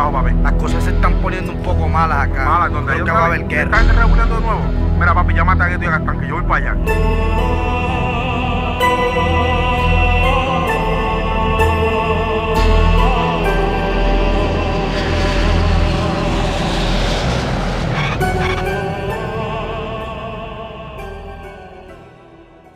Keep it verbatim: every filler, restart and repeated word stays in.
abajo, papi. Las cosas se están poniendo un poco malas acá. Malas, donde yo va a haber guerra. ¿Están regulando de nuevo? Mira, papi, llámate a Getto y a Gastán, que yo voy para allá.